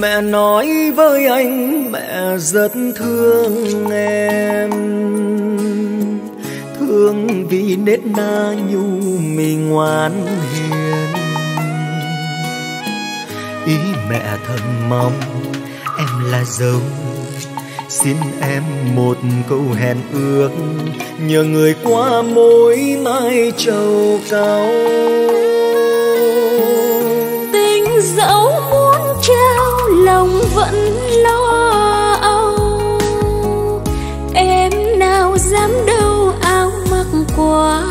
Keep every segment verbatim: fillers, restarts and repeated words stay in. Mẹ nói với anh mẹ rất thương em, thương vì nết na nhu mì ngoan hiền. Ý mẹ thật mong em là dâu, xin em một câu hẹn ước, nhờ người qua mối mai trầu cao. Tình dẫu muốn trao lòng vẫn lo âu, em nào dám đâu áo mặc quá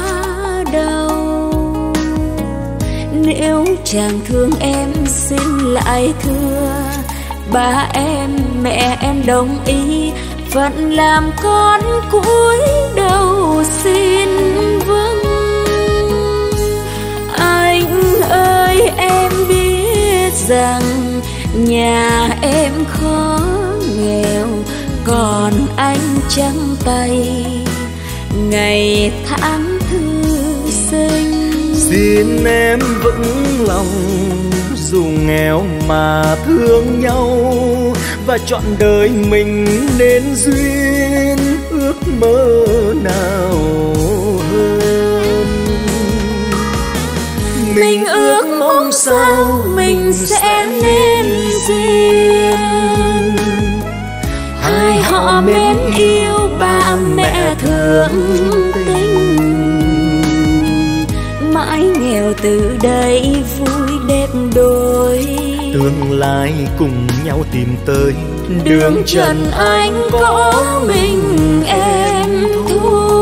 đầu. Nếu chàng thương em xin lại thưa, ba em mẹ em đồng ý, vẫn làm con cúi đầu xin vâng. Anh ơi em biết rằng nhà em khó nghèo, còn anh trắng tay ngày tháng thư sinh. Xin em vững lòng dù nghèo mà thương nhau, và chọn đời mình nên duyên ước mơ nào hơn. Mình ước mong sao mình sẽ nên duyên, hai họ mến yêu ba mẹ thương tình. Mãi nghèo từ đây vui đẹp đôi, tương lai cùng nhau tìm tới đường trần anh có mình em thôi.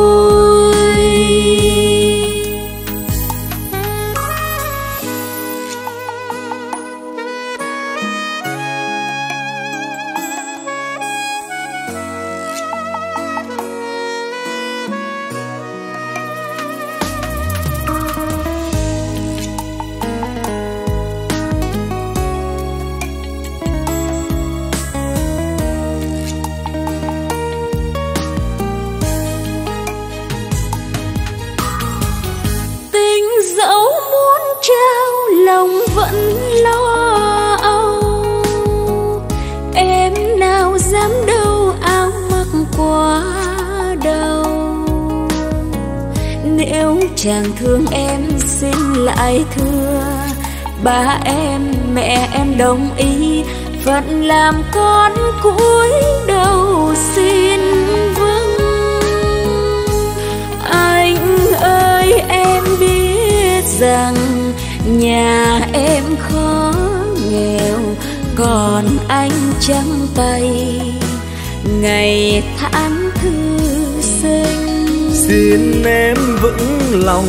Chàng thương em xin lại thưa, ba em mẹ em đồng ý, vẫn làm con cúi đầu xin vâng. Anh ơi em biết rằng nhà em khó nghèo, còn anh trắng tay ngày tháng thư sinh. Xin em vững lòng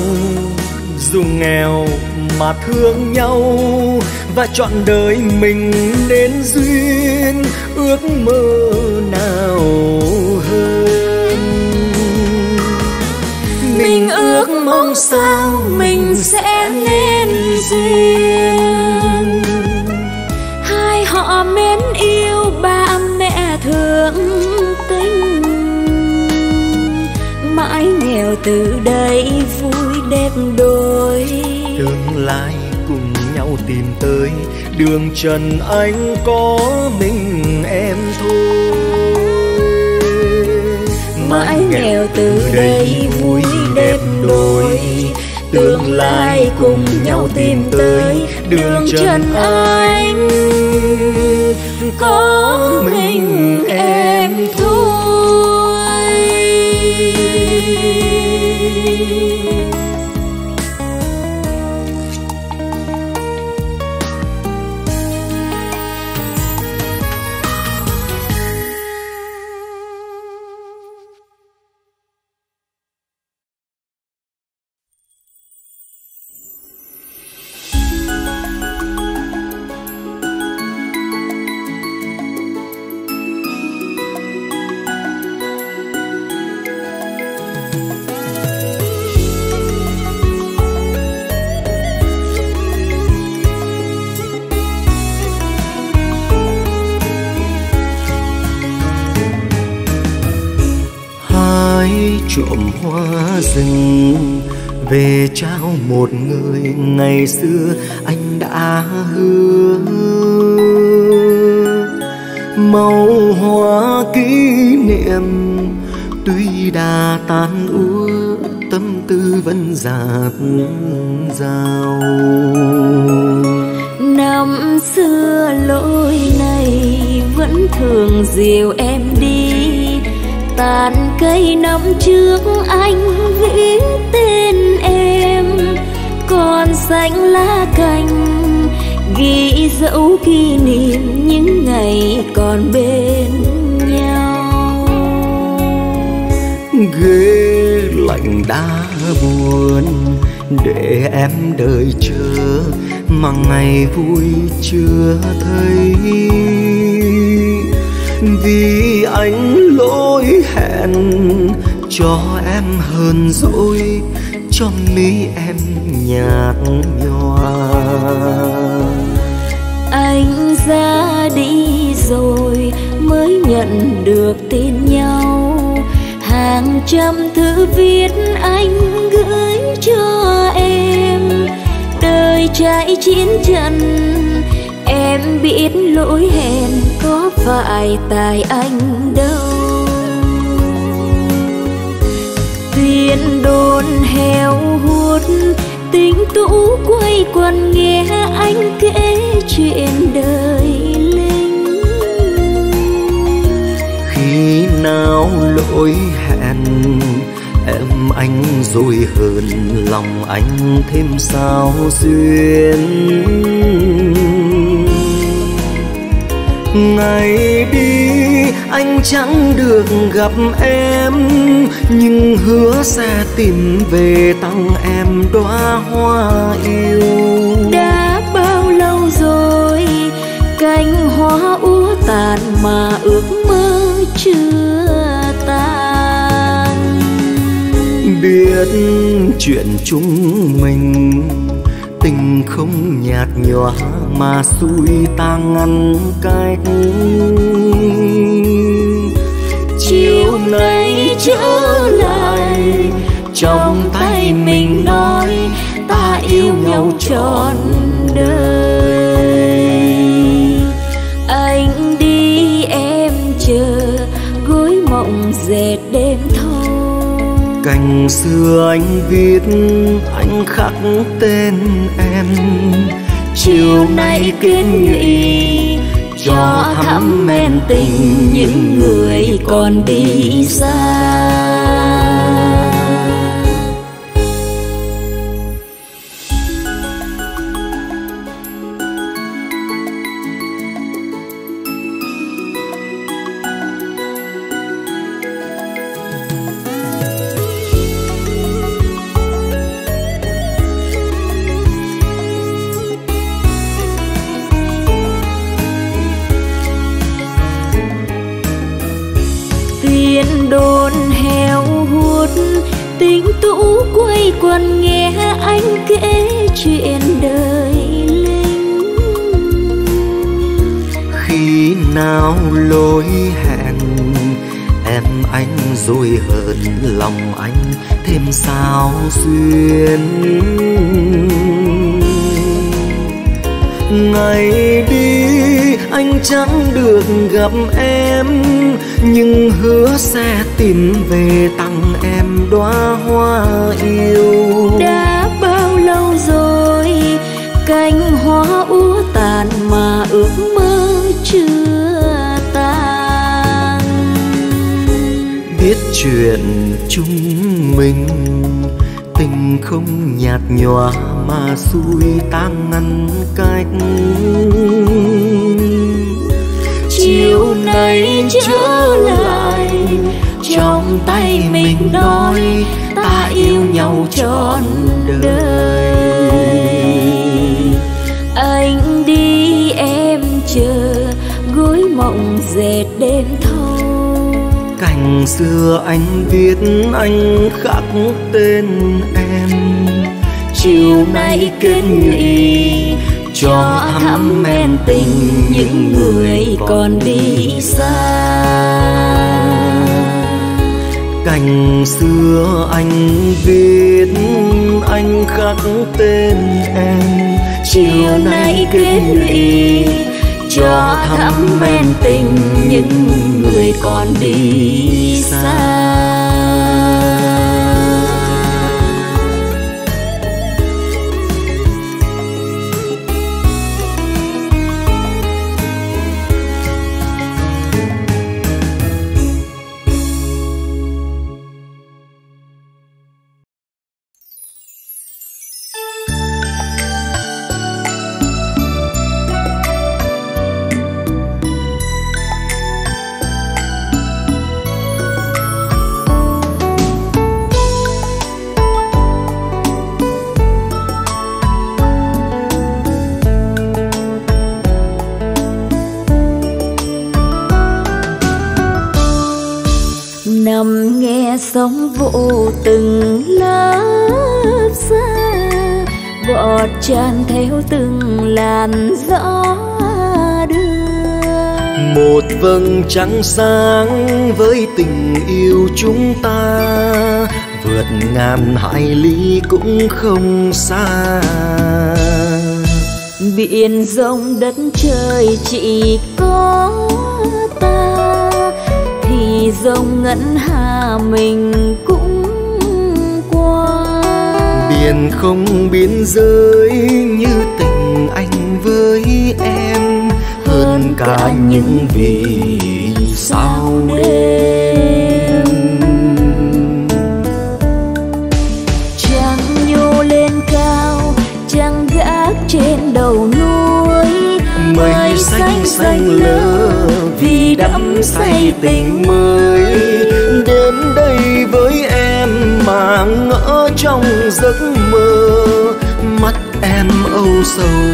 dù nghèo mà thương nhau, và chọn đời mình nên duyên ước mơ nào hơn. Mình ước mong sao mình sẽ nên duyên, hai họ mến yêu ba mẹ thương tình. Mãi nghèo từ đây vui đẹp đôi, tương lai cùng nhau tìm tới đường trần anh có mình em thôi. Mãi nghèo từ đây vui đẹp đôi, tương lai cùng nhau tìm tới đường trần anh có mình em thôi. trộm hoa rừng về trao một người ngày xưa anh đã hứa. Màu hoa kỷ niệm tuy đã tan úa, tâm tư vẫn dạt dào. Năm xưa lối này vẫn thường dìu em đi, tàn cây năm trước anh viết tên em, còn xanh lá cành ghi dấu kỷ niệm những ngày còn bên nhau. Ghế lạnh đã buồn để em đợi chờ mà ngày vui chưa thấy, vì anh lỗi hẹn cho em hờn dỗi, cho mí em nhạt nhòa. Anh ra đi rồi mới nhận được tin nhau, hàng trăm thứ viết anh gửi cho em. Đời trải chín trận em biết lỗi hẹn, có phải tại anh đâu. Tiền đồn heo hút tính tũ quay quần nghe anh kể chuyện đời linh. Khi nào lỗi hẹn em anh rồi hờn, lòng anh thêm sao duyên. Ngày đi anh chẳng được gặp em, nhưng hứa sẽ tìm về tặng em đóa hoa yêu. Đã bao lâu rồi cánh hoa úa tàn mà ước mơ chưa tan. Biết chuyện chúng mình tình không nhạt nhòa mà xui ta ngăn cách. Chiều nay trở lại trong tay mình nói ta yêu nhau trọn đời. Anh đi em chờ gối mộng dệt đêm thâu, cành xưa anh viết anh khắc tên em. Chiều nay kiến nghị cho thắm men tình những người còn đi xa. Còn nghe anh kể chuyện đời linh. Khi nào lối hẹn em anh rồi hờn, lòng anh thêm sao duyên. Ngày đi anh chẳng được gặp em, nhưng hứa sẽ tìm về tặng em đóa hoa yêu. Đã bao lâu rồi cánh hoa úa tàn mà ước mơ chưa tan. Biết chuyện chúng mình tình không nhạt nhòa mà xui ta ngăn cách. Chiều nay trở lại trong tay mình nói ta yêu nhau trọn đời. Anh đi em chờ gối mộng dệt đêm thâu, cành xưa anh viết anh khắc tên em. Chiều nay kết nghị cho thắm men tình những người còn đi xa. cảnh xưa anh viết, anh khắc tên em. Chiều nay kết lụy cho thắm men tình những người còn đi xa. Nằm nghe sóng vỗ từng lớp xa, bọt tràn theo từng làn gió đưa. Một vầng trăng sáng với tình yêu chúng ta, vượt ngàn hải lý cũng không xa. Biển rộng đất trời chỉ có dòng ngân hà mình cũng qua. Biển không biên giới như tình anh với em, hơn cả, cả những vì sao đêm. Trăng nhô lên cao, trăng gác trên đầu núi, mây xanh xanh, xanh lơ vì đắm say tình mới. Đến đây với em mà ngỡ trong giấc mơ, mắt em âu sầu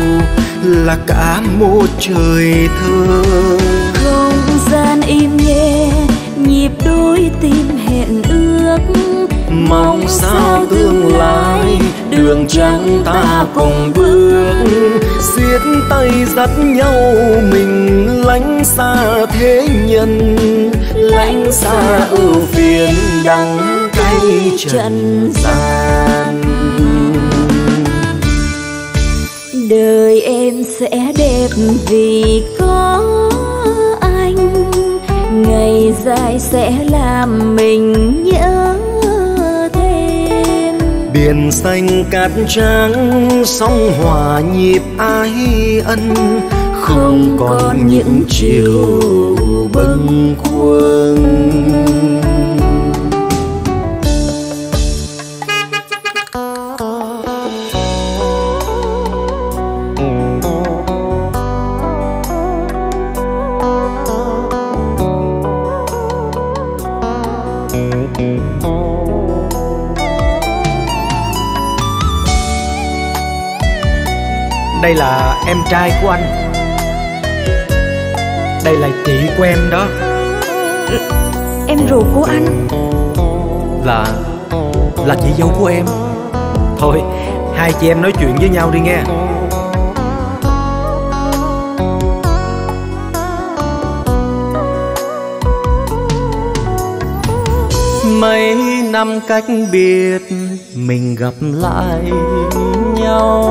là cả một trời thơ. Không gian im nghe nhịp đôi tim hẹn ước, mong sao tương lai đường trắng ta cùng bước. Xiết tay dắt nhau mình lánh xa thế nhân, lánh xa ưu phiền đắng cay trần gian. Đời em sẽ đẹp vì có anh, ngày dài sẽ làm mình nhớ. Biển xanh cát trắng sóng hòa nhịp ái ân, không, không còn những chiều bâng khuâng. Đây là em trai của anh, đây là chị của em đó, em ruột của anh, là là chị dâu của em. Thôi hai chị em nói chuyện với nhau đi nghe. Mấy năm cách biệt mình gặp lại nhau,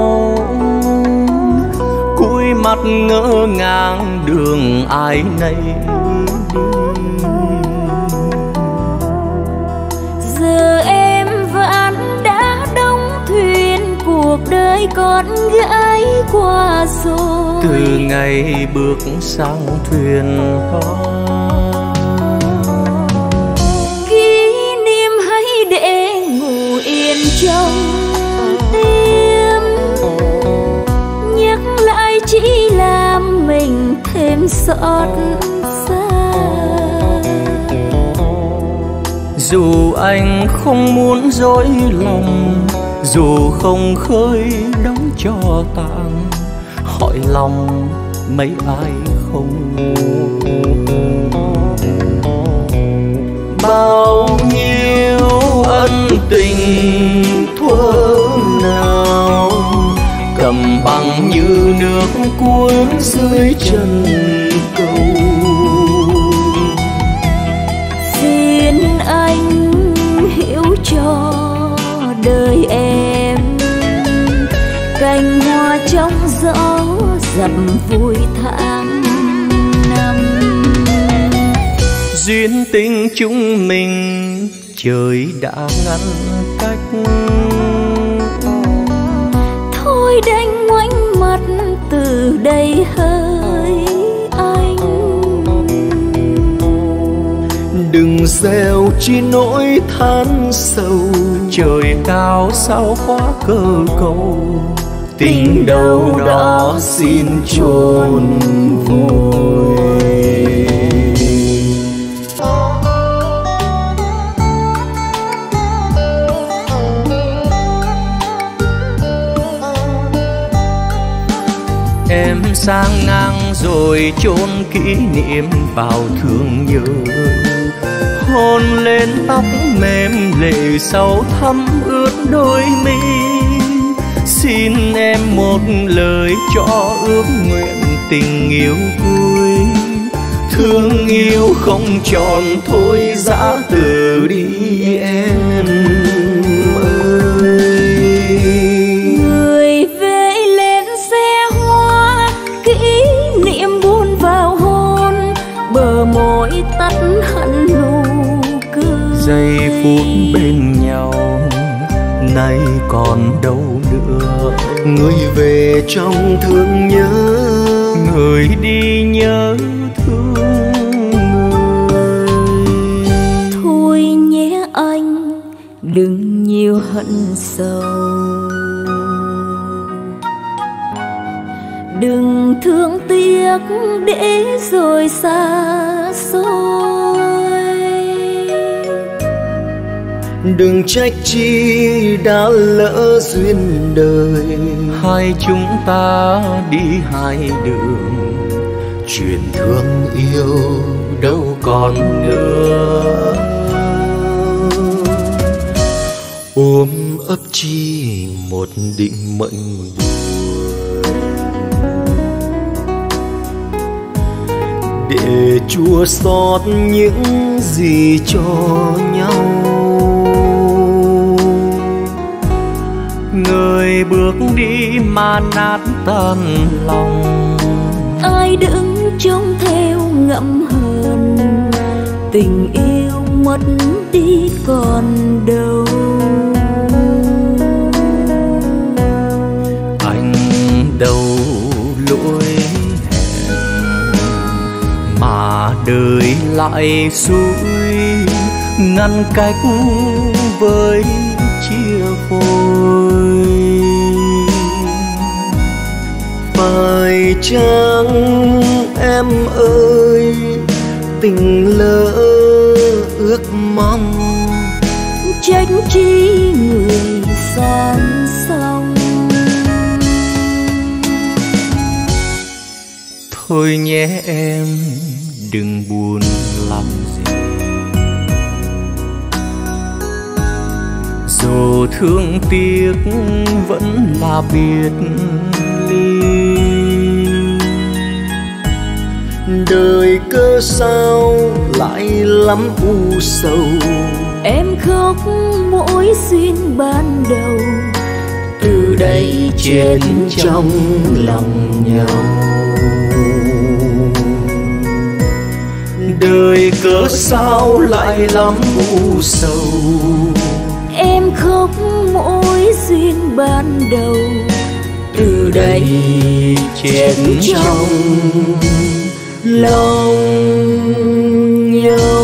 cúi mặt ngỡ ngàng đường ai nấy đi. Giờ em và anh đã đông thuyền, cuộc đời con gái qua rồi. Từ ngày bước sang thuyền con, kỷ niệm hãy để ngủ yên trong chỉ làm mình thêm xót xa. Dù anh không muốn dối lòng, dù không khơi đóng cho tàn, hỏi lòng mấy ai không. Bao nhiêu ân tình thuở nào cầm bằng như nước cuốn dưới chân cầu. Xin anh dập vui tháng năm. Duyên tình chúng mình trời đã ngăn cách, thôi đành ngoảnh mặt từ đây hơi anh. Đừng gieo chi nỗi than sầu, trời cao sao quá cơ cầu, tình đâu đó xin chôn vùi. Em sang ngang rồi chôn kỷ niệm vào thương nhớ, hôn lên tóc mềm lệ sầu thấm ướt đôi mi. Xin em một lời cho ước nguyện tình yêu vui, thương yêu không tròn thôi giã từ đi em ơi. Người về lên xe hoa, kỷ niệm buồn vào hôn, bờ môi tắt hẳn nụ cười. Giây phút bên nhau nay còn đâu nữa, người về trong thương nhớ, người đi nhớ thương người. Thôi nhé anh đừng nhiều hận sầu, đừng thương tiếc để rồi xa xôi. Đừng trách chi đã lỡ duyên đời, hai chúng ta đi hai đường, chuyện thương yêu đâu còn nữa. Ôm ấp chi một định mệnh buồn, để chua xót những gì cho nhau. Người bước đi mà nát tan lòng, ai đứng trông theo ngậm hờn, tình yêu mất đi còn đâu. Anh đâu lỗi hẹn mà đời lại xuôi ngăn cách với chia phôi. Phải chăng em ơi tình lỡ ước mong, trách chi người sang sông. Thôi nhé em đừng buồn làm gì, dù thương tiếc vẫn là biệt ly. Đời cớ sao lại lắm u sầu, em khóc mỗi duyên ban đầu, từ đây trên trong lòng nhau. Đời cớ sao lại lắm u sầu, em khóc mỗi duyên ban đầu, từ đây chết trong lòng nhau.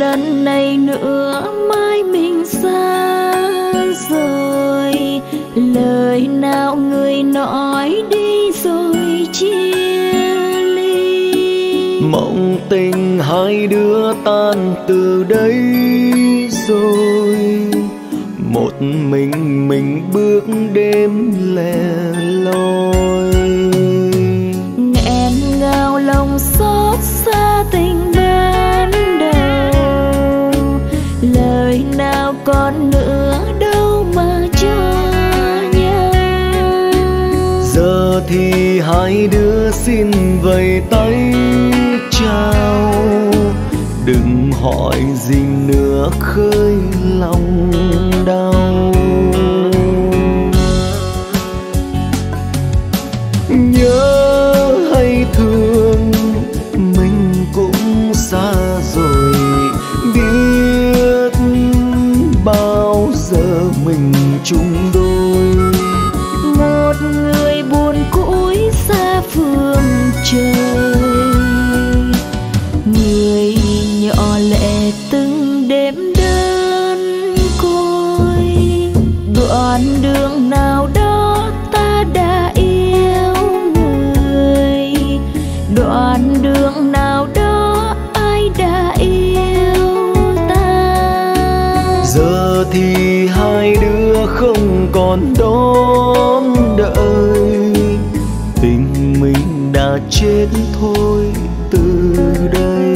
Lần này nữa mai mình xa rời, đời nào người nói đi rồi chia ly. Mộng tình hai đứa tan từ đây rồi, một mình mình bước đêm lẻ loi. Nghẹn ngào lòng xót xa tình ban đầu, lời nào còn nữa đâu mà cho nhau. Giờ thì hai đứa xin vẫy tay chào, đừng hỏi gì nữa khơi lòng đau. Nhớ hay thương mình cũng xa rồi, biết bao giờ mình chung đôi. Một người buồn cũi xa phương trời, người nhỏ lệ từng đêm đơn côi. Đoạn đường nào đó ta đã yêu người, đoạn đường nào đó ai đã yêu ta. Giờ thì hai đứa không còn đón đợi, tình mình đã chết thôi từ đây.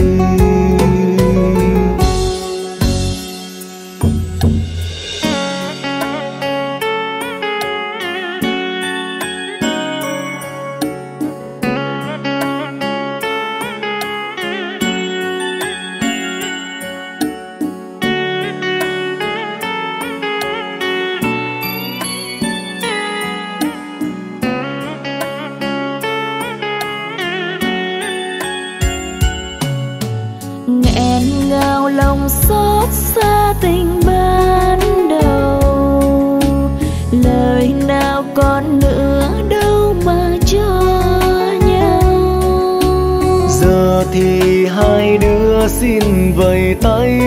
Thì hai đứa xin vẫy tay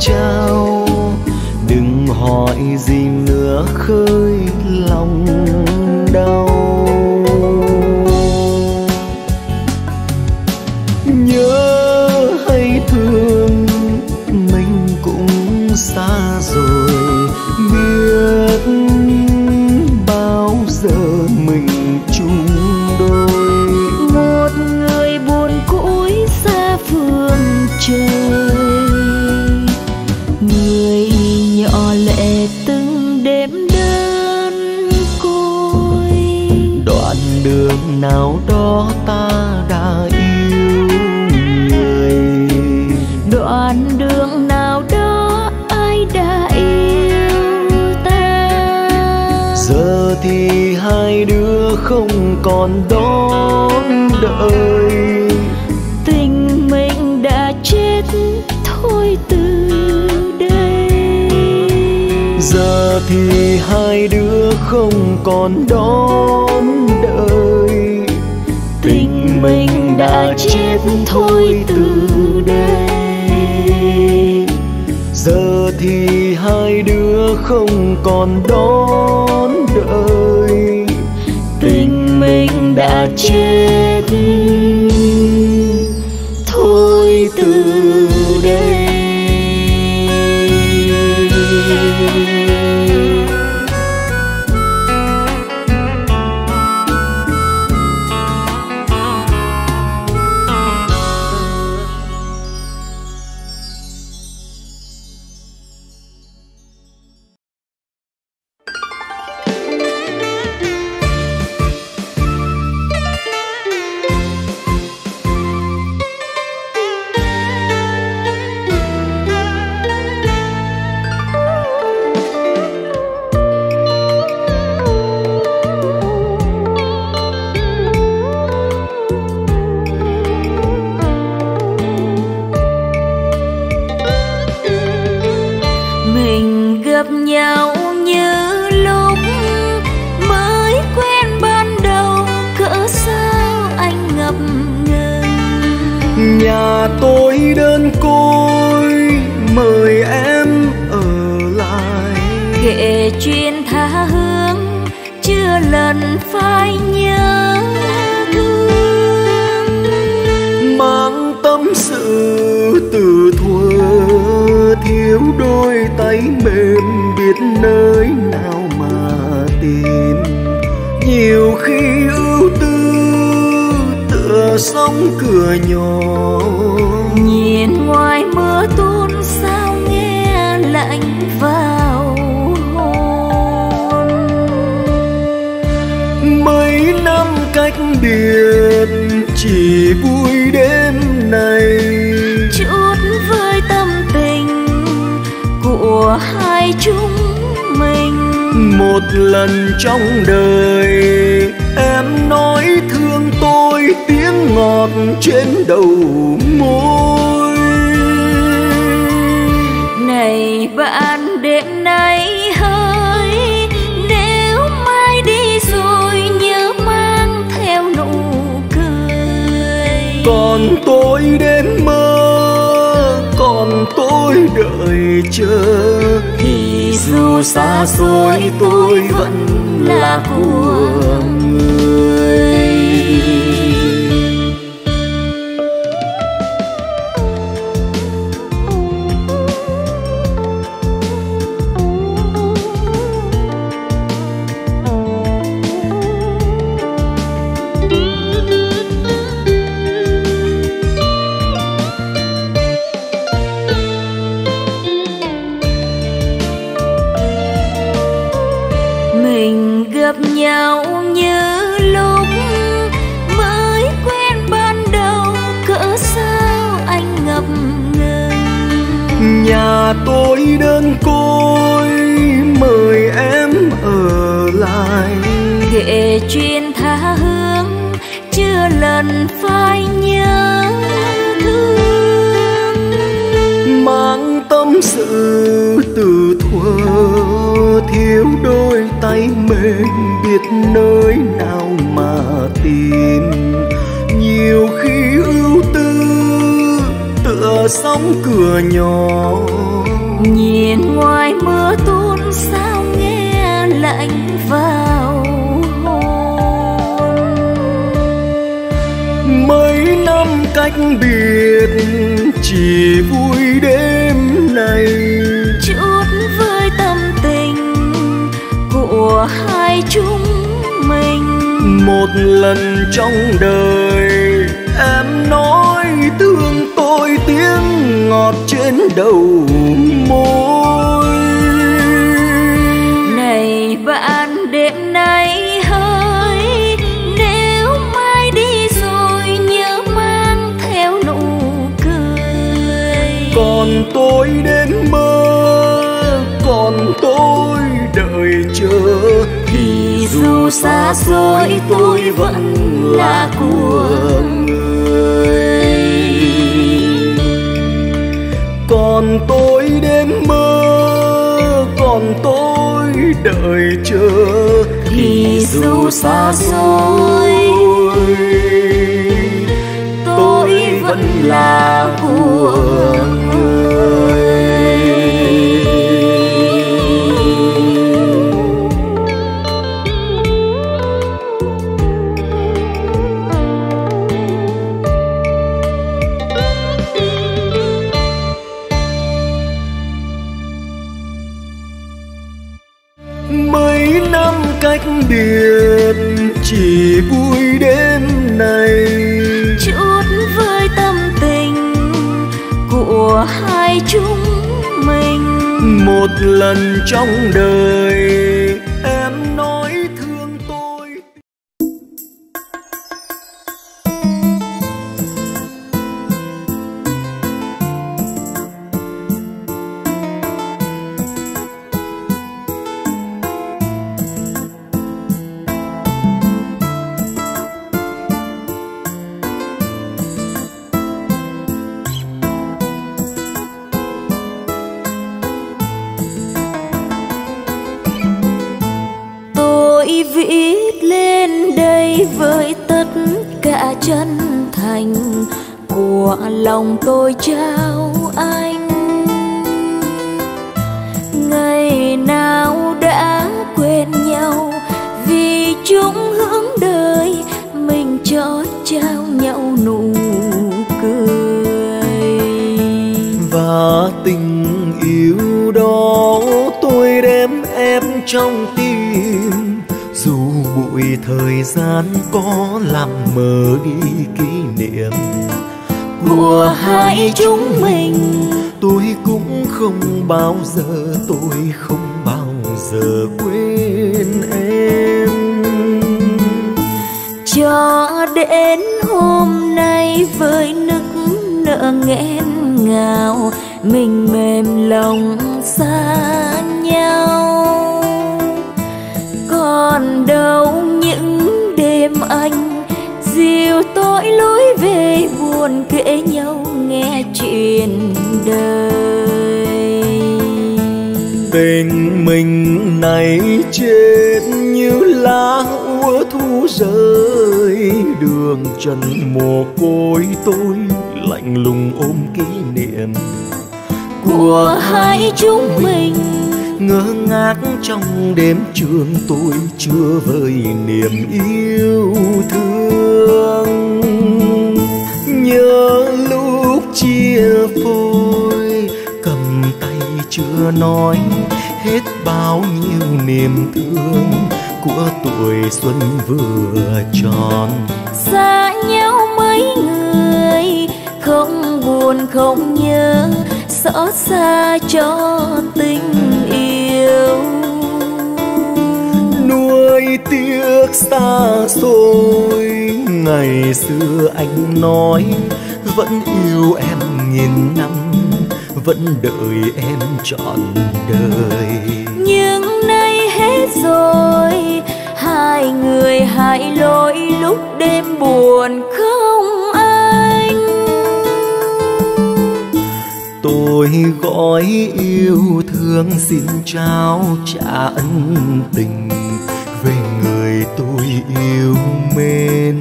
chào, đừng hỏi gì nữa khơi lòng đau. Nhớ hay thương mình cũng xa rồi, biết bao giờ mình chung đôi. Trời, người nhỏ lệ từng đêm đơn côi. Đoạn đường nào đó ta đã yêu người, đoạn đường nào đó ai đã yêu ta. Giờ thì hai đứa không còn đón đợi, chết thôi từ đây. Giờ thì hai đứa không còn đón đợi, tình mình đã chết thôi từ đây. Giờ thì hai đứa không còn đón đợi, tình mình đã chết thôi từ đây. chưa lần phai nhớ thương, mang tâm sự từ thuở thiếu đôi tay mềm biết nơi nào mà tìm. Nhiều khi ưu tư tựa sóng cửa nhỏ, nhìn ngoài mưa tuôn sao nghe lạnh vào hồn. Mấy năm cách biệt chỉ vui đêm này, chút với tâm tình của hai chúng mình. Một lần trong đời em nói thương tôi, tiếng ngọt trên đầu môi. Này bạn đêm nay hỡi, nếu mai đi rồi nhớ mang theo nụ cười. Còn tôi đêm mơ, còn tôi đợi chờ, thì dù xa xôi tôi vẫn là của người. Nhà tôi đơn côi mời em ở lại, kể chuyện tha hương chưa lần phai nhớ thương, mang tâm sự từ thuở thiếu đôi tay mềm biết nơi nào mà tìm. Nhiều khi ưu tư tựa sóng cửa nhỏ, nhìn ngoài mưa tuôn sao nghe lạnh vào hồn. Mấy năm cách biệt chỉ vui đêm này, chút với tâm tình của hai chúng mình. Một lần trong đời em nói thương tôi, tiếng ngọt trên đầu môi. Này bạn đêm nay hỡi, nếu mai đi rồi nhớ mang theo nụ cười. Còn tôi đêm mơ, còn tôi đợi chờ, thì dù xa xôi tôi vẫn là của người. Còn tôi đêm mơ, còn tôi đợi chờ, thì dù xa xôi tôi vẫn là của người. Cách biệt chỉ vui đêm này, chút với tâm tình của hai chúng mình. Một lần trong đời em nói thương tôi. Viết lên đây với tất cả chân thành của lòng tôi trao anh. Ngày nào đã quên nhau vì cho trao nhau nụ cười. Và tình yêu đó tôi đem em trong tim, dù bụi thời gian có làm mờ đi kỷ niệm của hai chúng mình. Tôi cũng không bao giờ, tôi không bao giờ quên em. Cho đến hôm nay với nức nở nghẹn ngào, mình mềm lòng xa nhau. Còn đâu những đêm anh dìu tôi lối về, buồn kể nhau nghe chuyện đời. Tình mình này chết như lá úa thu rơi, đường trần mồ côi tôi lạnh lùng ôm kỷ niệm của hai chúng mình. Ngơ ngác trong đêm trường tôi chưa vơi niềm yêu thương. Nhớ lúc chia phôi cầm tay chưa nói hết bao nhiêu niềm thương của tuổi xuân vừa tròn. Xa nhau mấy người không buồn không nhớ, xót xa cho tình yêu. Nuối tiếc xa xôi, ngày xưa anh nói vẫn yêu em nghìn năm, vẫn đợi em trọn đời. Nhưng nay hết rồi, hai người hai lối, lúc đêm buồn không anh. Tôi gọi yêu thương xin trao trả ân tình về người tôi yêu mến.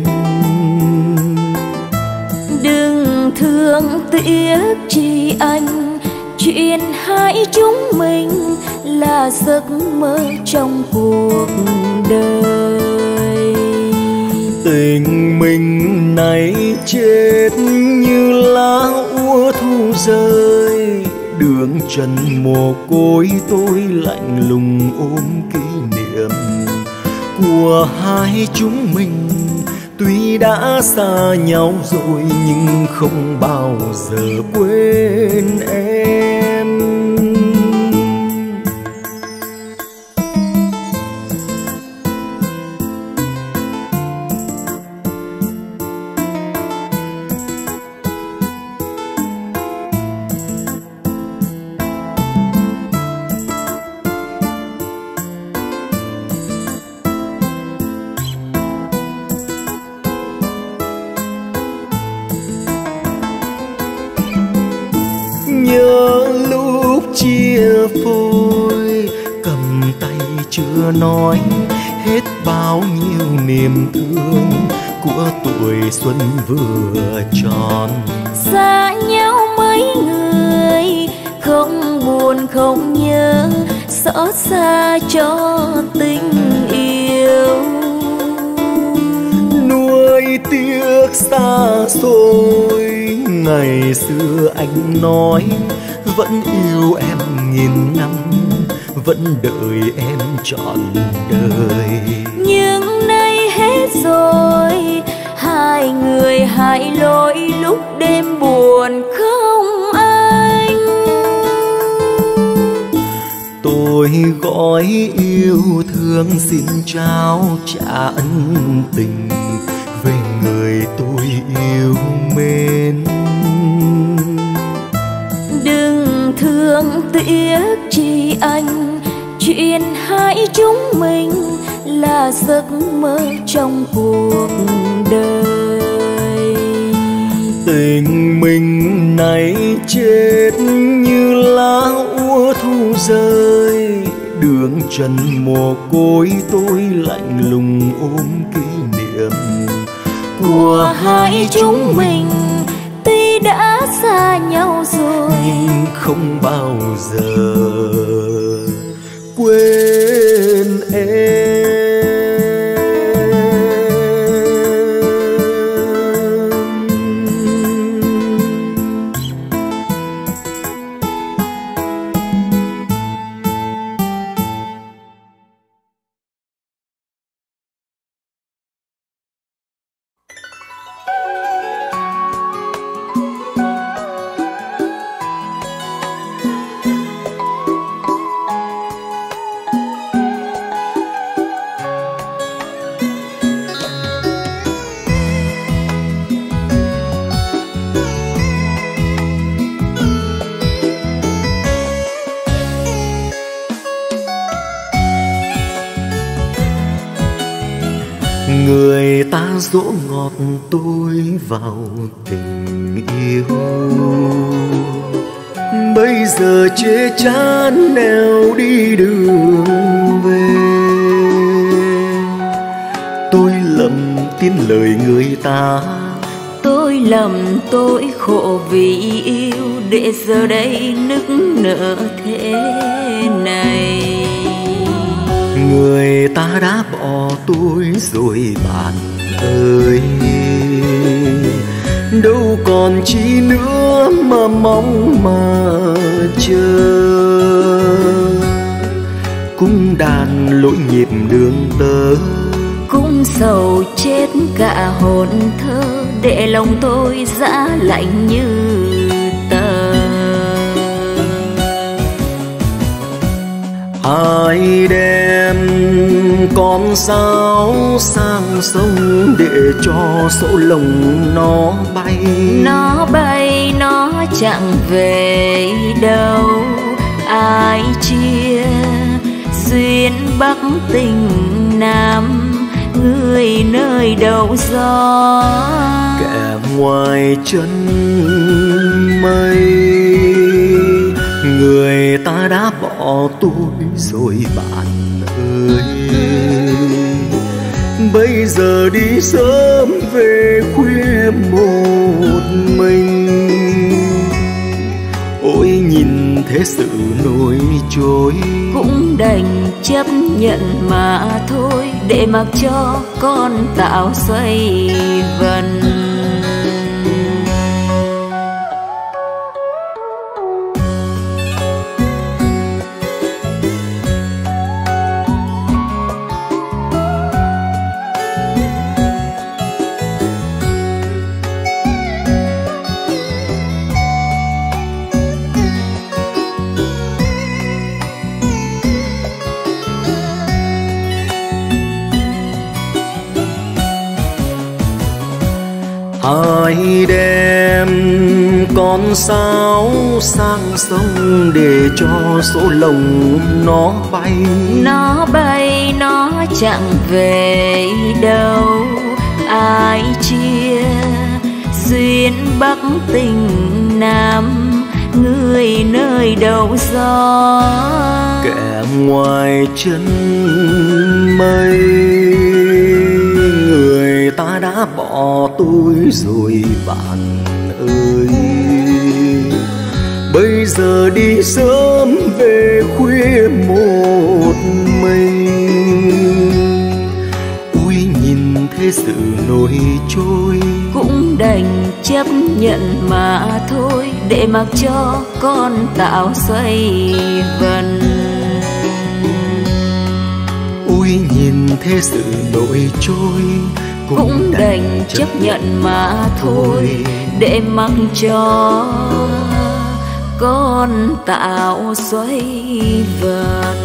Đừng thương tiếc chi anh, chuyện hai chúng mình là giấc mơ trong cuộc đời. Tình mình này chết như lá úa thu rơi, đường trần mồ côi tôi lạnh lùng ôm kỷ niệm của hai chúng mình. Tuy đã xa nhau rồi nhưng không bao giờ quên em. Nói hết bao nhiêu niềm thương của tuổi xuân vừa tròn. Xa nhau mấy người không buồn không nhớ, xót xa cho tình yêu. Nuối tiếc xa xôi, ngày xưa anh nói vẫn yêu em nghìn năm, vẫn đợi em trọn đời. Nhưng nay hết rồi, hai người hai lối, lúc đêm buồn không anh. Tôi gọi yêu thương xin trao trả ân tình về người tôi yêu mến. Đừng thương tiếc chi anh, chuyện hai chúng mình là giấc mơ trong cuộc đời. Tình mình này chết như lá úa thu rơi, đường trần mồ côi tôi lạnh lùng ôm kỷ niệm của hai chúng mình. Tuy đã xa nhau rồi nhưng không bao giờ quên em. Người ta dỗ ngọt tôi vào tình yêu, bây giờ chê chán nèo đi đường về. Tôi lầm tin lời người ta, tôi lầm tôi khổ vì yêu, để giờ đây nức nở thế này. Người ta đã bỏ tôi rồi bạn ơi, đâu còn chi nữa mà mong mà chờ. Cung đàn lỗi nhịp đường tơ, cung sầu chết cả hồn thơ, để lòng tôi giá lạnh như tờ. Ai đem con sáo sang sông để cho sổ lồng nó bay, nó bay nó chẳng về đâu. Ai chia duyên Bắc tình Nam, người nơi đầu gió kẻ ngoài chân mây. Người ta đã bỏ tôi rồi bạn ơi, bây giờ đi sớm về khuya một mình. Ôi nhìn thế sự nổi trôi, cũng đành chấp nhận mà thôi, để mặc cho con tạo xoay vần. Ai đem con sáo sang sông để cho số lồng nó bay, nó bay nó chẳng về đâu. Ai chia duyên Bắc tình Nam, người nơi đầu gió kẻ ngoài chân mây. Người ta đã bỏ tôi rồi bạn ơi, bây giờ đi sớm về khuya một mình. Thế sự nổi trôi, cũng đành chấp nhận mà thôi, để mặc cho con tạo xoay vần. Ôi nhìn thế sự nổi trôi, cũng, cũng đành, đành chấp nhận mà thôi, để mặc cho con tạo xoay vần.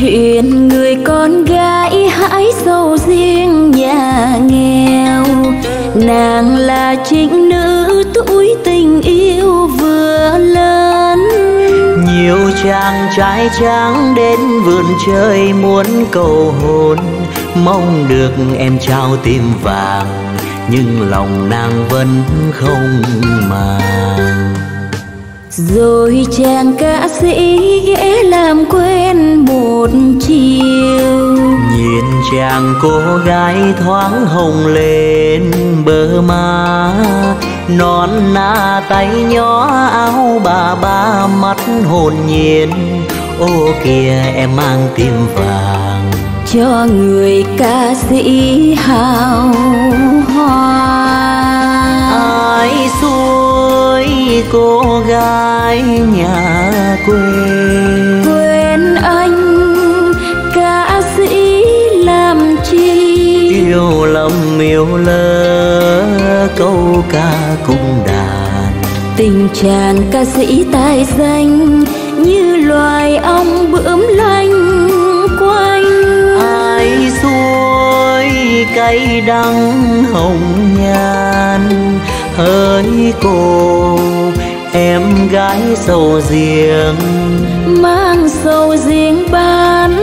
Chuyện người con gái hãi sâu riêng nhà nghèo, nàng là chính nữ tuổi tình yêu vừa lớn. Nhiều chàng trai tráng đến vườn chơi muốn cầu hôn, mong được em trao tim vàng, nhưng lòng nàng vẫn không màng. Rồi chàng ca sĩ ghé làm quên một chiều, nhìn chàng cô gái thoáng hồng lên bờ má, nón na tay nhó áo bà ba mắt hồn nhiên, ô kia em mang tim vàng cho người ca sĩ hào hoa. Ai xuôi cô gái nhà quê, quên anh ca sĩ làm chi, yêu lầm yêu lỡ câu ca cùng đàn. Tình chàng ca sĩ tài danh như loài ong bướm loanh quanh. Ai xuôi cay đắng hồng nhan, hỡi cô em gái sầu riêng, mang sầu riêng bán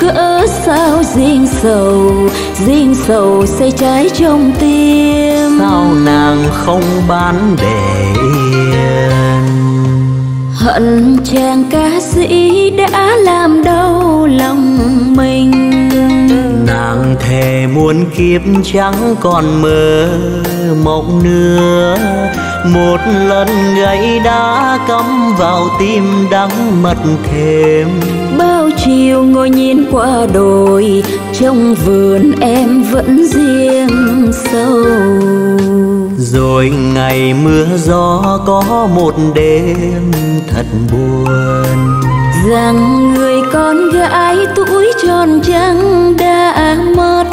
cỡ sao riêng sầu, riêng sầu xây trái trong tim. Sao nàng không bán để hận chàng ca sĩ đã làm đau lòng mình. Nàng thề muốn kiếp chẳng còn mơ mộng nữa, một lần gãy đã cắm vào tim đắng mất thêm. Bao chiều ngồi nhìn qua đồi, trong vườn em vẫn riêng sâu. Rồi ngày mưa gió có một đêm thật buồn, rằng người con gái tuổi tròn trăng đã mất.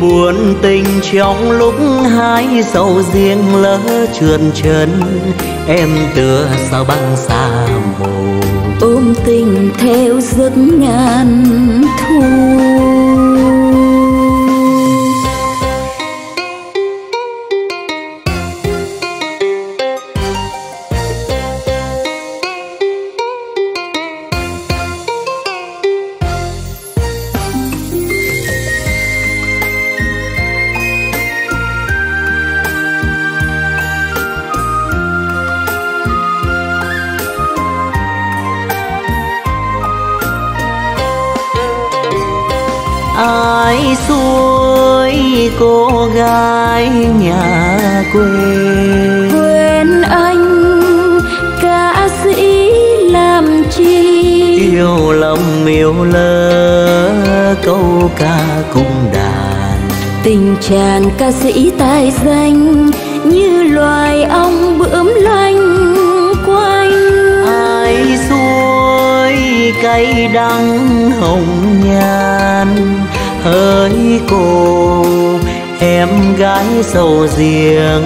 Buồn tình trong lúc hái sầu riêng lỡ trượt chân, em tựa sao băng xa mồ, ôm tình theo giấc ngàn thu. Ai xuôi cô gái nhà quê, quên anh ca sĩ làm chi, yêu lầm yêu lỡ câu ca cùng đàn. Tình chàng ca sĩ tài danh như loài ong bướm loanh quanh. Ai xuôi cay đắng hồng nhan, hỡi cô em gái sầu riêng,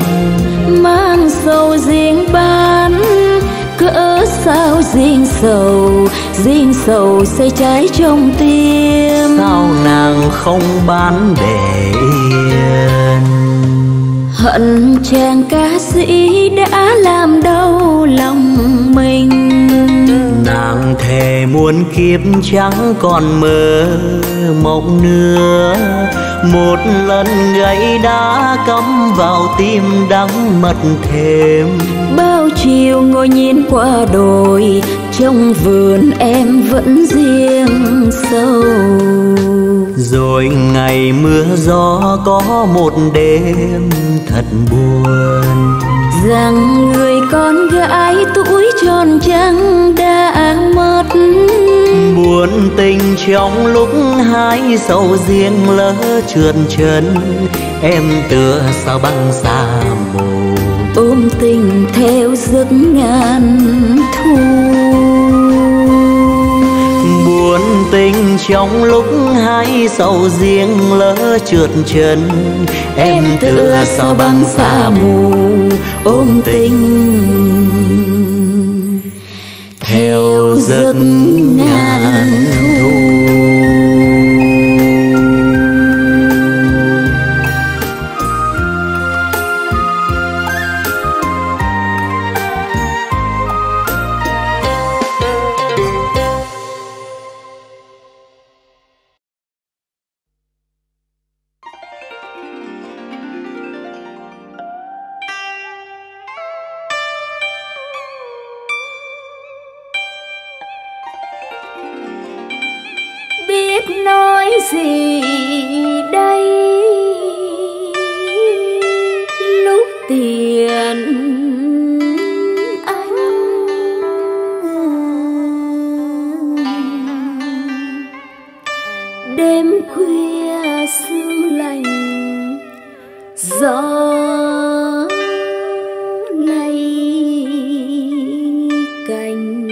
mang sầu riêng bán cỡ sao riêng sầu, riêng sầu xây trái trong tim. Sao nàng không bán để yên hận chàng ca sĩ đã làm đau lòng mình. Nàng thề muốn kiếp chẳng còn mơ mộng nữa, một lần gãy đã cắm vào tim đắng mất thêm. Bao chiều ngồi nhìn qua đồi, trong vườn em vẫn riêng sâu. Rồi ngày mưa gió có một đêm thật buồn, rằng người con gái tuổi tròn trăng đã mất. Buồn tình trong lúc hái sầu riêng lỡ trượt chân, em tựa sao băng xa mồ, ôm tình theo giấc ngàn thu. Buồn tình trong lúc hái sầu riêng lỡ trượt chân, em tựa sao băng xa mù, ôm tình theo giấc ngàn thu. Tiền anh đêm khuya sương lạnh gió lay cành,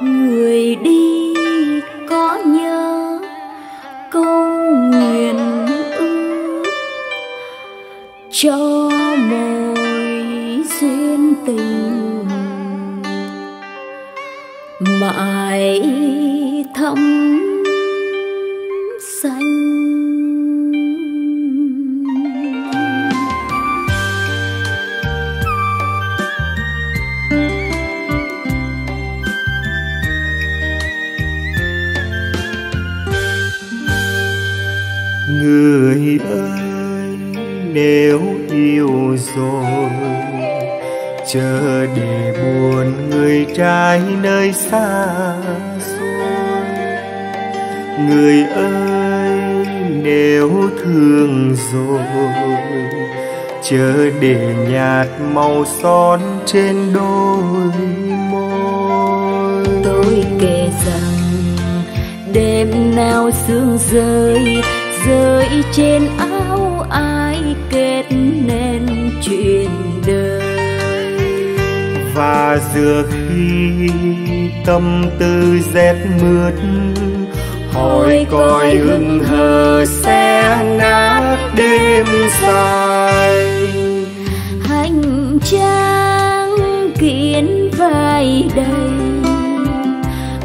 người đi có nhớ câu nguyện ước cho mỗi duyên tình mãi thắm xanh. Người ơi, nếu yêu rồi chờ để buồn người trai nơi xa xôi. Người ơi, nếu thương rồi chờ để nhạt màu son trên đôi môi. Tôi kể rằng đêm nào sương rơi rơi trên áo ai kết nên chuyện đời. Và giữa khi tâm tư rét mướt, hỏi coi hững hờ sẽ nát đêm dài. Hành trang kiến vai đầy,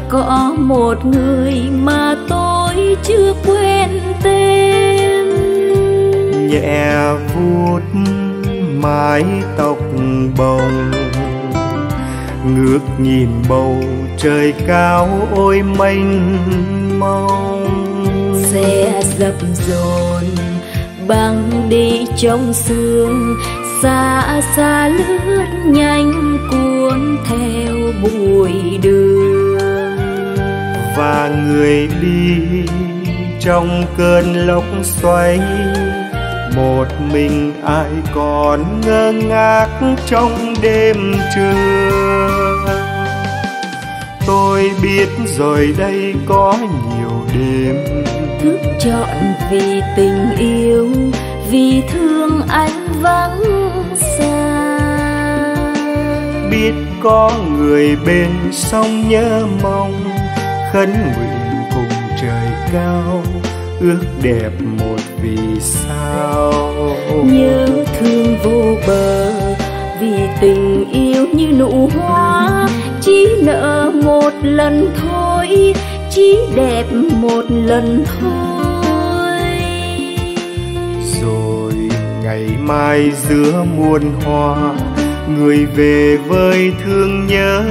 có một người mà tôi chưa quên tên. Nhẹ vuốt mái tóc bồng, ngước nhìn bầu trời cao ôi mênh mông. Xe dập dồn băng đi trong sương, xa xa lướt nhanh cuốn theo bụi đường. Và người đi trong cơn lốc xoáy, một mình ai còn ngơ ngác trong đêm trưa. Tôi biết rồi đây có nhiều đêm thức trọn vì tình yêu, vì thương anh vắng xa. Biết có người bên sông nhớ mong, khấn nguyện cùng trời cao ước đẹp một vì sao. Nhớ thương vô bờ vì tình yêu như nụ hoa, chỉ nợ một lần thôi, chỉ đẹp một lần thôi. Rồi ngày mai giữa muôn hoa, người về với thương nhớ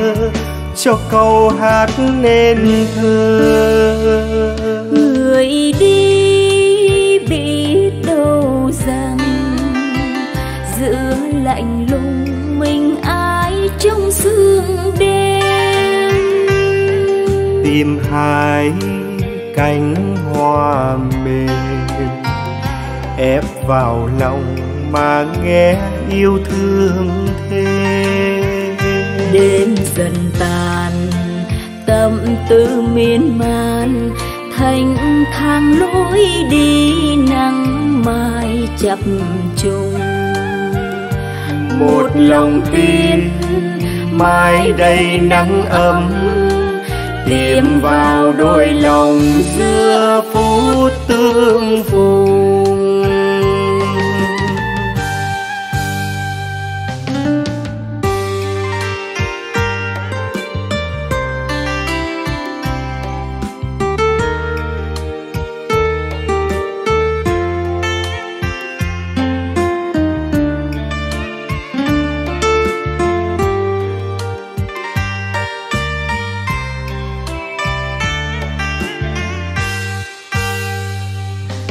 cho câu hát nên thơ. Người đi biết đâu rằng giữa lạnh lùng mình ai trong sương đêm. Tìm hai cánh hoa mềm ép vào lòng mà nghe yêu thương thêm. Đêm dần tàn tâm tư miên man, thành thang lối đi nắng mai chập trùng. Một lòng tin mai đầy nắng ấm, tìm vào đôi lòng giữa phút tương phùng.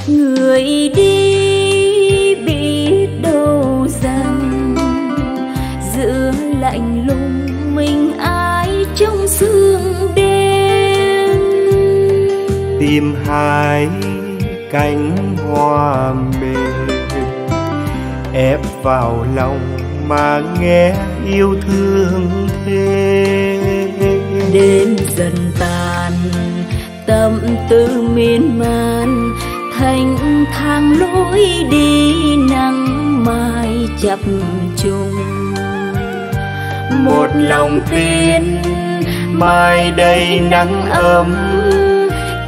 Người đi biết đâu rằng giữa lạnh lùng mình ai trong sương đêm. Tìm hai cánh hoa mềm ép vào lòng mà nghe yêu thương thêm. đến dần tàn, tâm tư miên man thành thang lối đi nắng mai chập trùng. Một lòng tin mai đây nắng ấm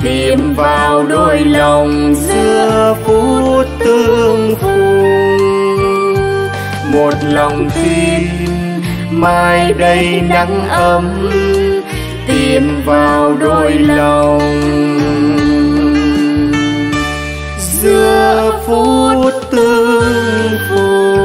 tìm vào đôi lòng giữa phút tương phùng. Một lòng tin mai đây nắng ấm tìm vào đôi lòng giữa phút tương phùng.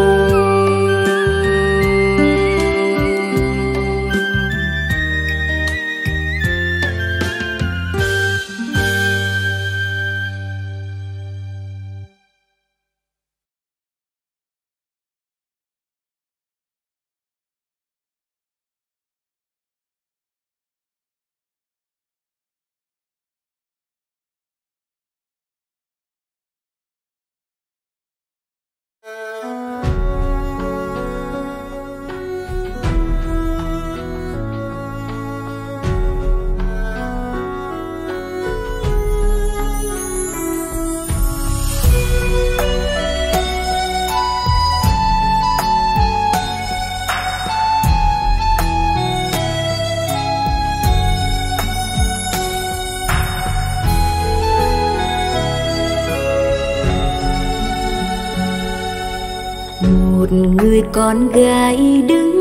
Một người con gái đứng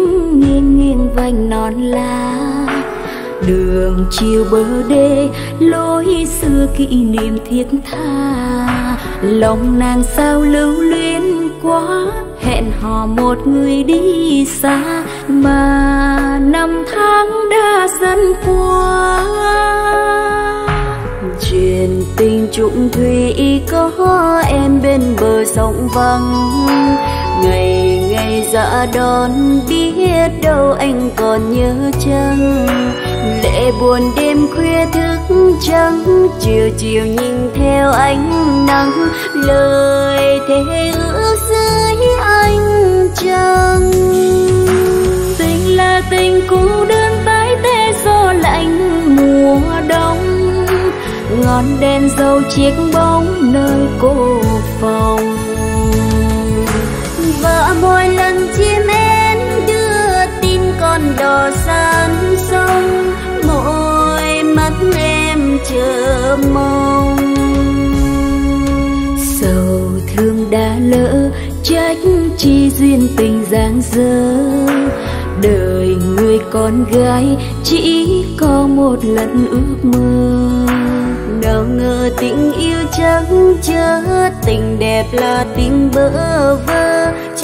nghiêng nghiêng vành non lá, đường chiều bờ đê lối xưa kỷ niệm thiết tha. Lòng nàng sao lưu luyến quá, hẹn hò một người đi xa mà năm tháng đã dần qua. Chuyện tình trụng thủy có em bên bờ sông vắng, ngày ngày dạ đón biết đâu anh còn nhớ chăng. Lệ buồn đêm khuya thức trắng, chiều chiều nhìn theo ánh nắng, lời thề ước dưới ánh trăng. Tình là tình cũng đơn tái tê gió lạnh mùa đông, ngọn đèn dầu chiếc bóng nơi cô phòng. Vợ mỗi lần chim én đưa tin con đò sang sông, mỗi mắt em chờ mong. Sầu thương đã lỡ trách chi duyên tình dang dở, đời người con gái chỉ có một lần ước mơ. Nào ngờ tình yêu chẳng chớ, tình đẹp là tình bơ vơ,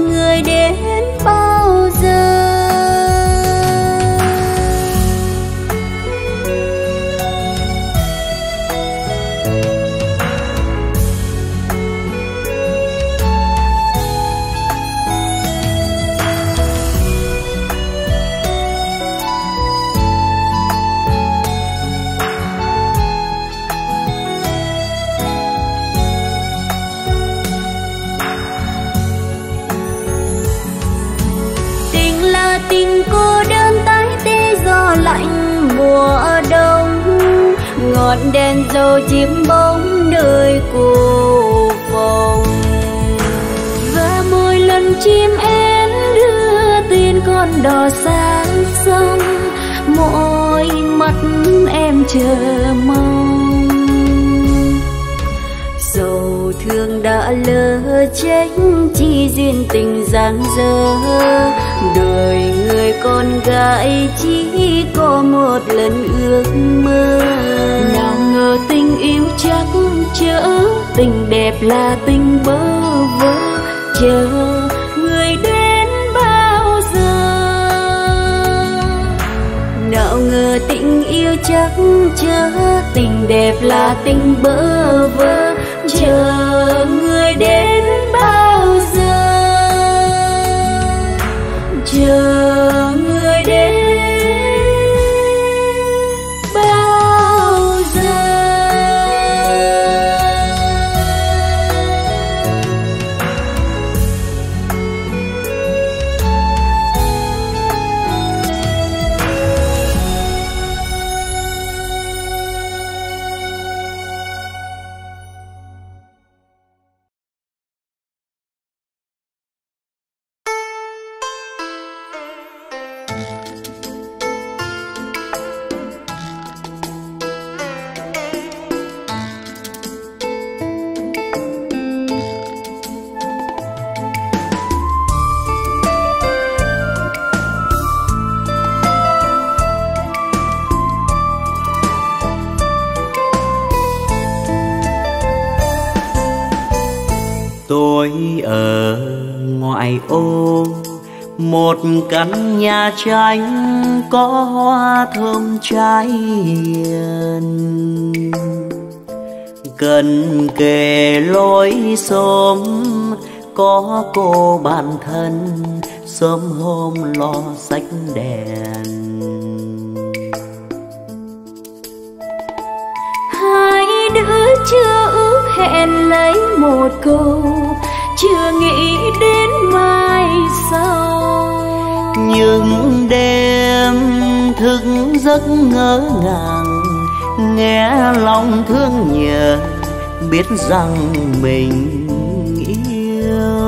người đến bao giờ. Tình cô đơn tái tê gió lạnh mùa đông, ngọn đèn dầu chiếm bóng nơi cô phòng. Và mỗi lần chim én đưa tin con đò sang sông, mỗi mắt em chờ mong. Dẫu thương đã lỡ trách chi duyên tình dang dở, đời người con gái chỉ có một lần ước mơ. Nào ngờ tình yêu chắc chở, tình đẹp là tình bơ vơ, chờ người đến bao giờ. Nào ngờ tình yêu chắc chở, tình đẹp là tình bơ vơ, chờ người đến bao giờ. Chờ người đến bao giờ. Tôi ở ngoại ô, một căn nhà tranh có hoa thơm trái hiền. Gần kề lối xóm có cô bạn thân, sớm hôm lo sách đèn. Hai đứa chưa ước hẹn lấy một câu, chưa nghĩ đến mai sau. Những đêm thức giấc ngỡ ngàng, nghe lòng thương nhớ, biết rằng mình yêu.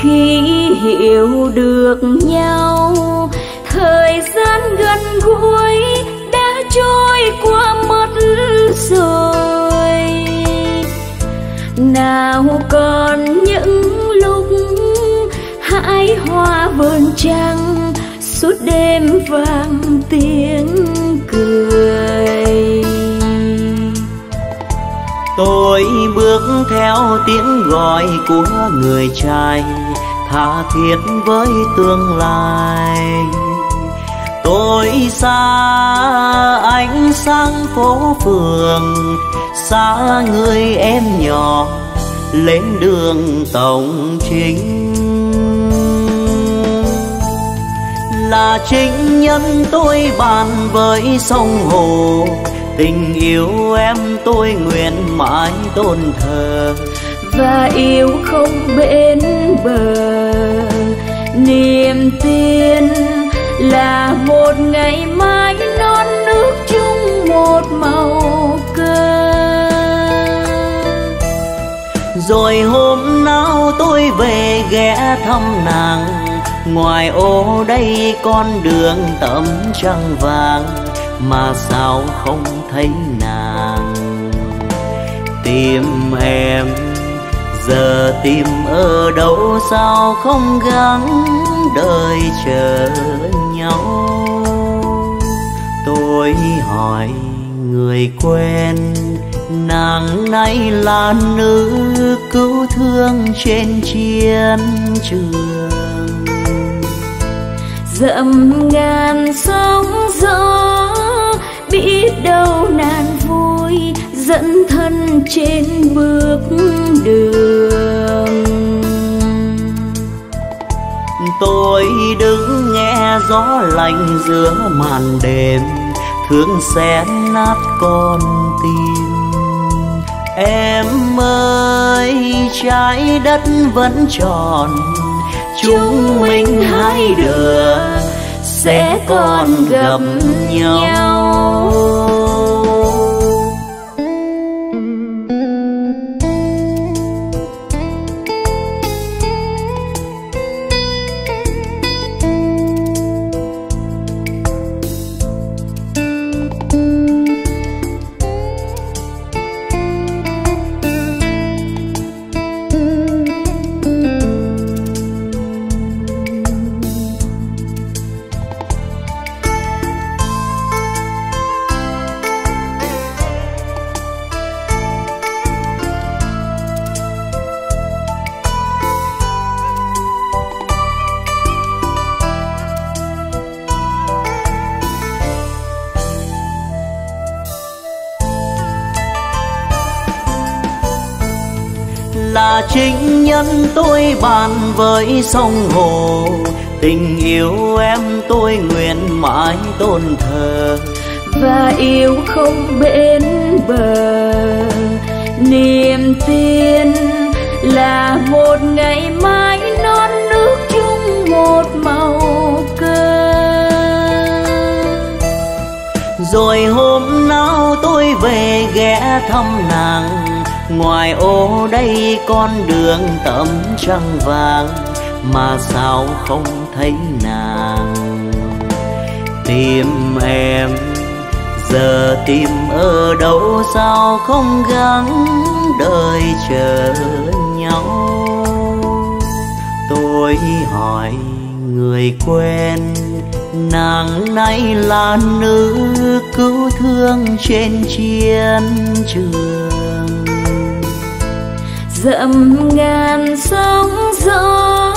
Khi hiểu được nhau, thời gian gần gũi đã trôi qua mất rồi. Nào còn những lúc hái hoa vườn trăng, suốt đêm vang tiếng cười. Tôi bước theo tiếng gọi của người trai, tha thiết với tương lai. Tôi xa ánh sáng phố phường, xa người em nhỏ lên đường tổng chính. Là chính nhân tôi bàn với sông hồ, tình yêu em tôi nguyện mãi tôn thờ. Và yêu không bến bờ, niềm tin là một ngày mai non nước chung một màu cờ. Rồi hôm nào tôi về ghé thăm nàng, ngoài ô đây con đường tấm trăng vàng, mà sao không thấy nàng. Tìm em giờ tìm ở đâu, sao không gắng đời chờ nhau. Tôi hỏi người quen, nàng nay là nữ cứu thương trên chiến trường. Dậm ngàn sóng gió, biết đâu nàng vui dẫn thân trên bước đường. Tôi đứng nghe gió lạnh giữa màn đêm, thương xé nát con tim. Em ơi trái đất vẫn tròn, chúng mình hai đứa sẽ còn gặp nhau. Chính nhân tôi bàn với sông hồ, tình yêu em tôi nguyện mãi tôn thờ. Và yêu không bến bờ, niềm tin là một ngày mai non nước chung một màu cờ. Rồi hôm nào tôi về ghé thăm nàng, ngoài ô đây con đường tấm trăng vàng, mà sao không thấy nàng. Tìm em giờ tìm ở đâu, sao không gắng đời chờ nhau. Tôi hỏi người quen, nàng nay là nữ cứu thương trên chiến trường. dặm ngàn sóng gió,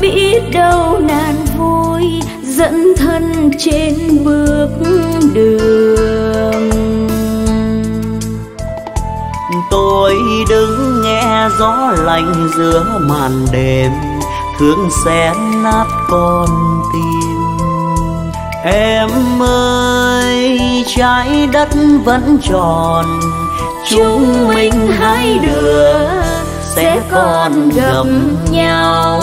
biết đâu nan vui dẫn thân trên bước đường. Tôi đứng nghe gió lạnh giữa màn đêm, thương xé nát con tim. Em ơi, trái đất vẫn tròn, chúng mình hai đứa sẽ còn gặp nhau.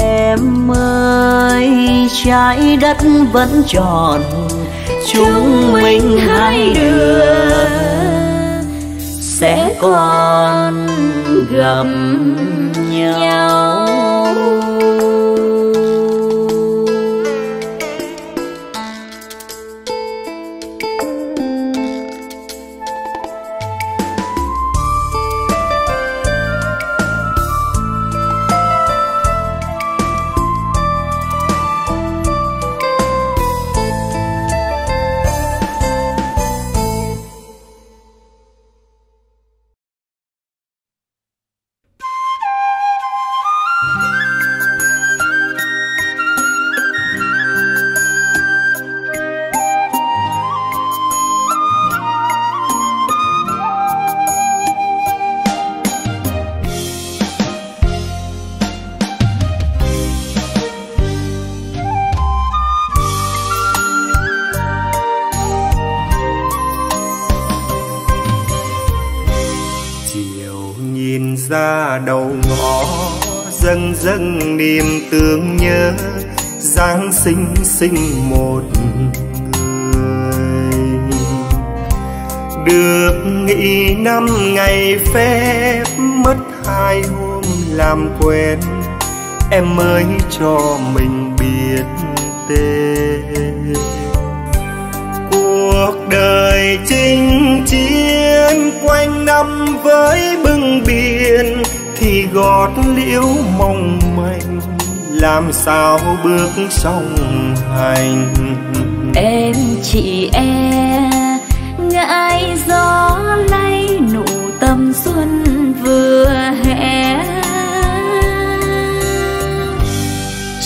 Em ơi, trái đất vẫn tròn, chúng mình hai đứa sẽ còn gặp nhau. Đầu ngõ dâng dâng niềm thương nhớ, Giáng sinh sinh một người. Được nghỉ năm ngày phép, mất hai hôm làm quen, em mới cho mình biết tên. Cuộc đời chinh chiến quanh năm với bưng biển, thì gót liễu mong manh làm sao bước song hành. Em chỉ e ngại gió lay nụ tâm xuân vừa hè,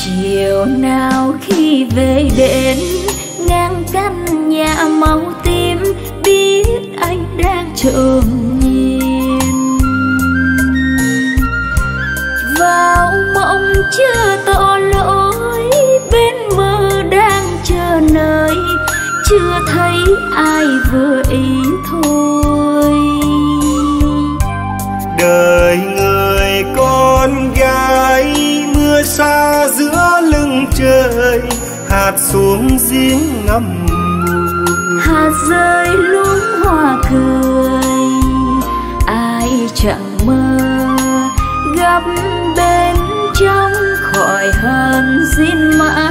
chiều nào khi về đến ngang căn nhà màu tím, biết anh đang trộm nhìn vào mộng chưa tỏ lỗi. Bên mơ đang chờ nơi, chưa thấy ai vừa ý thôi. Đời người con gái mưa xa giữa lưng trời, hạt xuống giếng ngâm mùi, hạt rơi luôn hoa cười. Ai chẳng mơ gặp bên trong khỏi hờn xin mã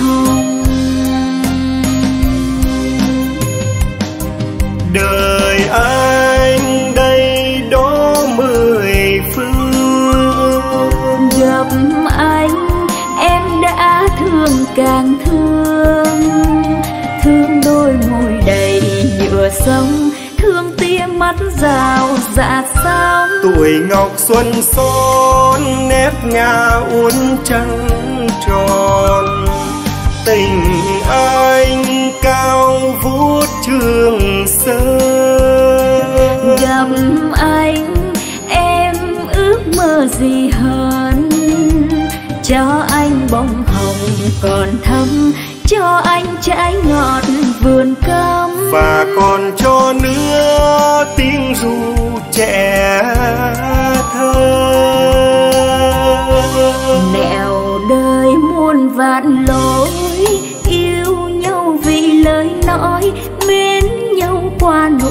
hồng. Đời anh đây đó mười phương, gặp anh thương càng thương, thương đôi môi đầy nhựa sông, thương tia mắt rào rạt sóng. Tuổi ngọc xuân son nét ngà uốn trăng tròn, tình anh cao vút trường sơn. Gặp anh em ước mơ gì hơn, cho anh bông hồng còn thắm, cho anh trái ngọt vườn cam, và còn cho nữa tiếng ru trẻ thơ. Nẻo đời muôn vạn lối, yêu nhau vì lời nói, mến nhau qua nụ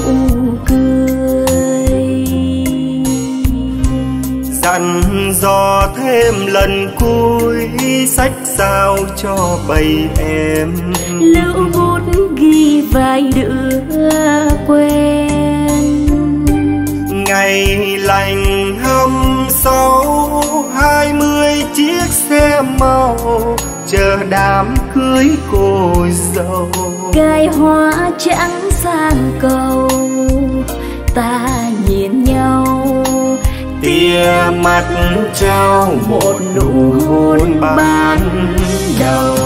cười. Dặn dò thêm lần cuối, sách sao cho bầy em, lưu bút ghi vài đứa quen. Ngày lành hôm sau, hai mươi chiếc xe màu chờ đám cưới cô dâu. Cài hoa trắng sang cầu, ta nhìn nhau tia mắt trao một nụ hôn ban đầu.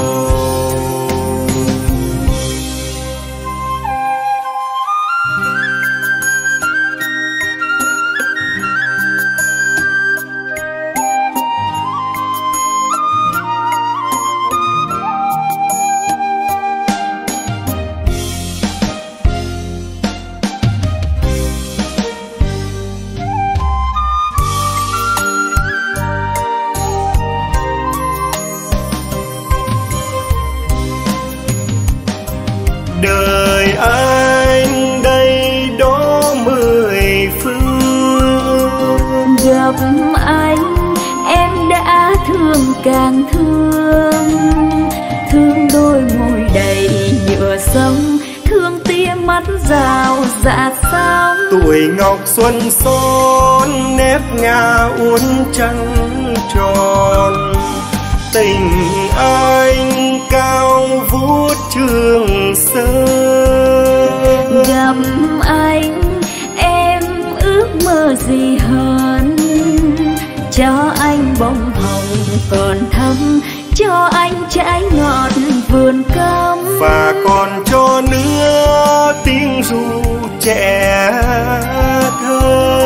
Càng thương, thương đôi môi đầy nhựa sông, thương tia mắt rào rạt sóng. Tuổi ngọc xuân son nếp nga uốn trăng tròn, tình anh cao vút trường sơn. Gặp anh em ước mơ gì hơn, cho anh bông hồng còn thắm, cho anh trái ngọt vườn cam, và còn cho nữa tiếng ru trẻ thơ.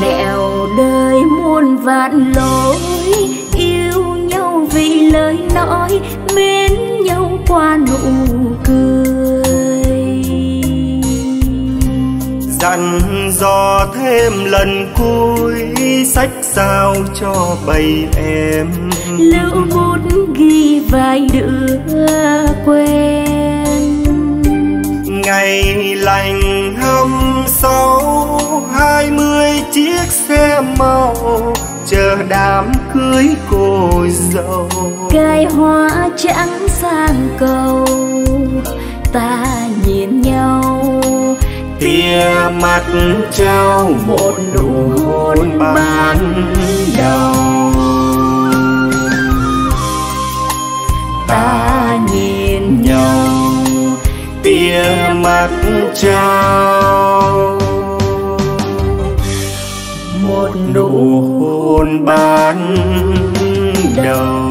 Nẻo đời muôn vạn lối, yêu nhau vì lời nói, mến nhau qua nụ cười. Dặn dò thêm lần cuối, sách sao cho bầy em lưu bút ghi vài đứa quen. Ngày lành hôm sau hai mươi chiếc xe màu chờ đám cưới cô dâu. Cài hoa trắng sang cầu, ta nhìn nhau tia mắt trao một nụ hôn ban đầu. Ta nhìn nhau tia mắt trao một nụ hôn ban đầu.